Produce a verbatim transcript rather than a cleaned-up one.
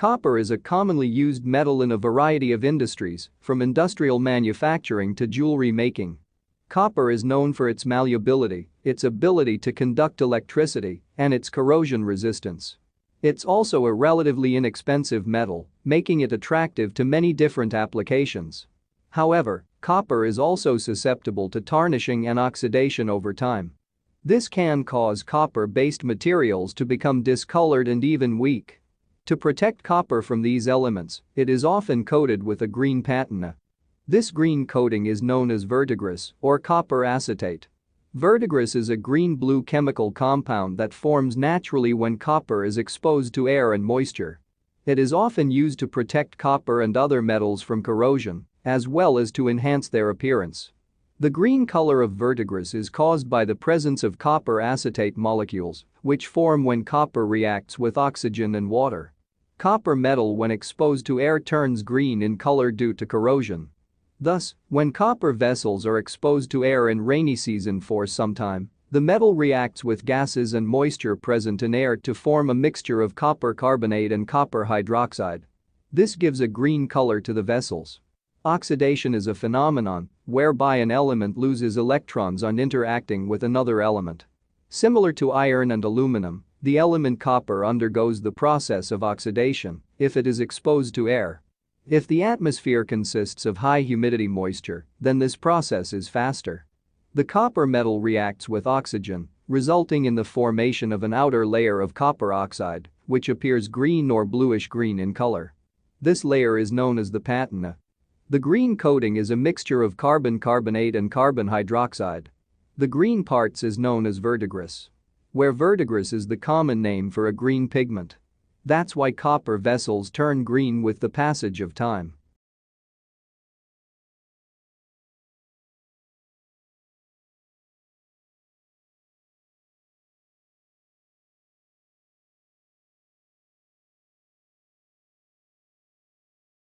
Copper is a commonly used metal in a variety of industries, from industrial manufacturing to jewelry making. Copper is known for its malleability, its ability to conduct electricity, and its corrosion resistance. It's also a relatively inexpensive metal, making it attractive to many different applications. However, copper is also susceptible to tarnishing and oxidation over time. This can cause copper-based materials to become discolored and even weak. To protect copper from these elements, it is often coated with a green patina. This green coating is known as verdigris or copper acetate. Verdigris is a green-blue chemical compound that forms naturally when copper is exposed to air and moisture. It is often used to protect copper and other metals from corrosion, as well as to enhance their appearance. The green color of verdigris is caused by the presence of copper acetate molecules, which form when copper reacts with oxygen and water. Copper metal when exposed to air turns green in color due to corrosion. Thus, when copper vessels are exposed to air in rainy season for some time, the metal reacts with gases and moisture present in air to form a mixture of copper carbonate and copper hydroxide. This gives a green color to the vessels. Oxidation is a phenomenon whereby an element loses electrons on interacting with another element. Similar to iron and aluminum, the element copper undergoes the process of oxidation if it is exposed to air. If the atmosphere consists of high humidity moisture, then this process is faster. The copper metal reacts with oxygen, resulting in the formation of an outer layer of copper oxide, which appears green or bluish-green in color. This layer is known as the patina. The green coating is a mixture of carbon carbonate and carbon hydroxide. The green parts is known as verdigris, where verdigris is the common name for a green pigment. That's why copper vessels turn green with the passage of time.